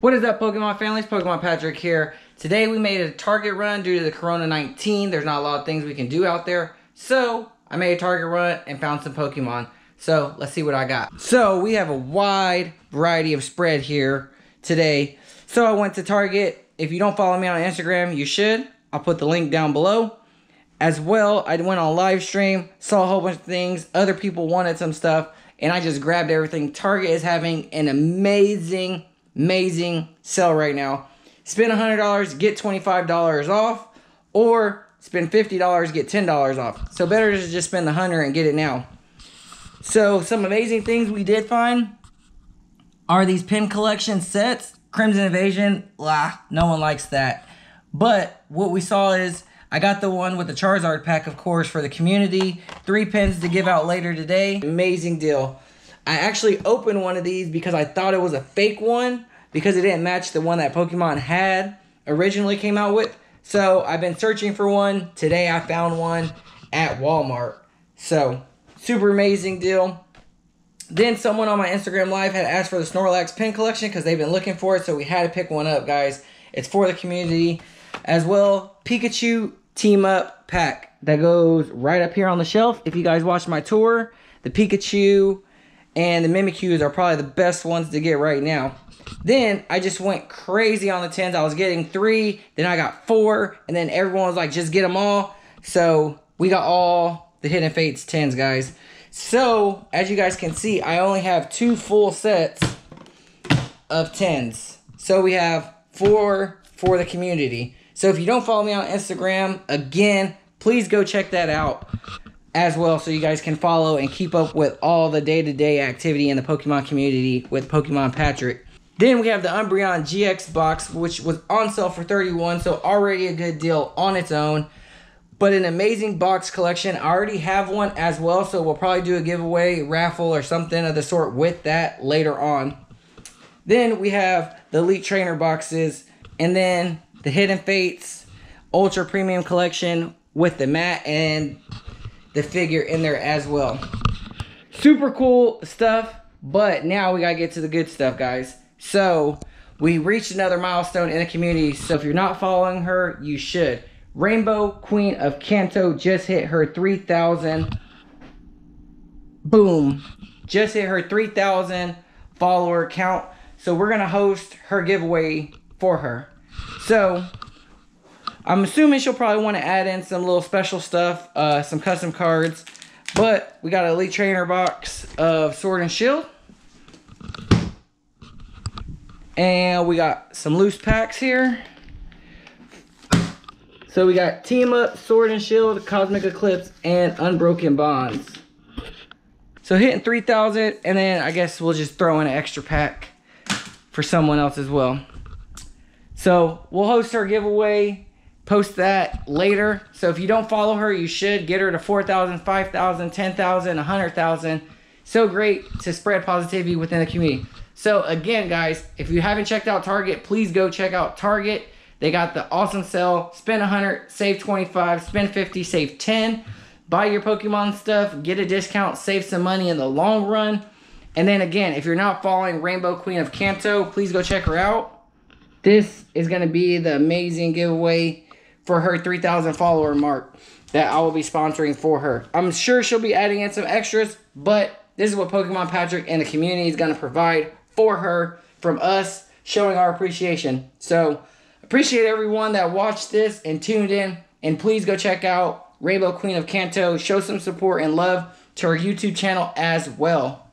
What is up, Pokemon families? Pokemon Patrick here. Today we made a Target run due to the Corona-19. There's not a lot of things we can do out there. So I made a Target run and found some Pokemon. So let's see what I got. So we have a wide variety of spread here today. So I went to Target. If you don't follow me on Instagram, you should. I'll put the link down below. As well, I went on live stream, saw a whole bunch of things. Other people wanted some stuff and I just grabbed everything. Target is having an amazing sale right now. Spend $100, get $25 off, or spend $50, get $10 off. So better to just spend the $100 and get it now. So some amazing things we did find are these pin collection sets. Crimson Invasion, no one likes that. But what we saw is I got the one with the Charizard pack, of course, for the community. 3 pins to give out later today. Amazing deal. I actually opened one of these because I thought it was a fake one, because it didn't match the one that Pokemon had originally came out with. So I've been searching for one. Today I found one at Walmart. So super amazing deal. Then someone on my Instagram live had asked for the Snorlax pin collection because they've been looking for it. So we had to pick one up, guys. It's for the community as well. Pikachu Team Up pack that goes right up here on the shelf. If you guys watched my tour, the Pikachu and the Mimikyus are probably the best ones to get right now. Then I just went crazy on the 10s. I was getting 3, then I got 4, and then everyone was like, just get them all. So we got all the Hidden Fates 10s, guys. So as you guys can see, I only have 2 full sets of 10s. So we have 4 for the community. So if you don't follow me on Instagram, again, please go check that out as well, so you guys can follow and keep up with all the day-to-day activity in the Pokemon community with Pokemon Patrick. Then we have the Umbreon GX box, which was on sale for $31, so already a good deal on its own. But an amazing box collection. I already have one as well, so we'll probably do a giveaway, raffle, or something of the sort with that later on. Then we have the Elite Trainer boxes, and then the Hidden Fates Ultra Premium Collection with the mat and the figure in there as well. Super cool stuff, but now we gotta get to the good stuff, guys. So we reached another milestone in the community. So if you're not following her, you should. Rainbow Queen of Kanto just hit her 3,000. Boom. Just hit her 3,000 follower count. So we're gonna host her giveaway for her. So I'm assuming she'll probably want to add in some little special stuff, some custom cards. But we got an Elite Trainer box of Sword and Shield. And we got some loose packs here. So we got Team Up, Sword and Shield, Cosmic Eclipse, and Unbroken Bonds. So hitting 3,000, and then I guess we'll just throw in an extra pack for someone else as well. So we'll host our giveaway, post that later. So if you don't follow her, you should. Get her to 4,000, 5,000, 10,000, 100,000. So great to spread positivity within the community. So again, guys, if you haven't checked out Target, please go check out Target. They got the awesome sale. Spend 100, save 25, spend 50, save 10. Buy your Pokemon stuff, get a discount, save some money in the long run. And then again, if you're not following Rainbow Queen of Kanto, please go check her out. This is gonna be the amazing giveaway for her 3,000 follower mark that I will be sponsoring for her. I'm sure she'll be adding in some extras, but this is what Pokemon Patrick and the community is gonna provide for her, from us showing our appreciation. So appreciate everyone that watched this and tuned in, and please go check out Rainbow Queen of Kanto. Show some support and love to her YouTube channel as well.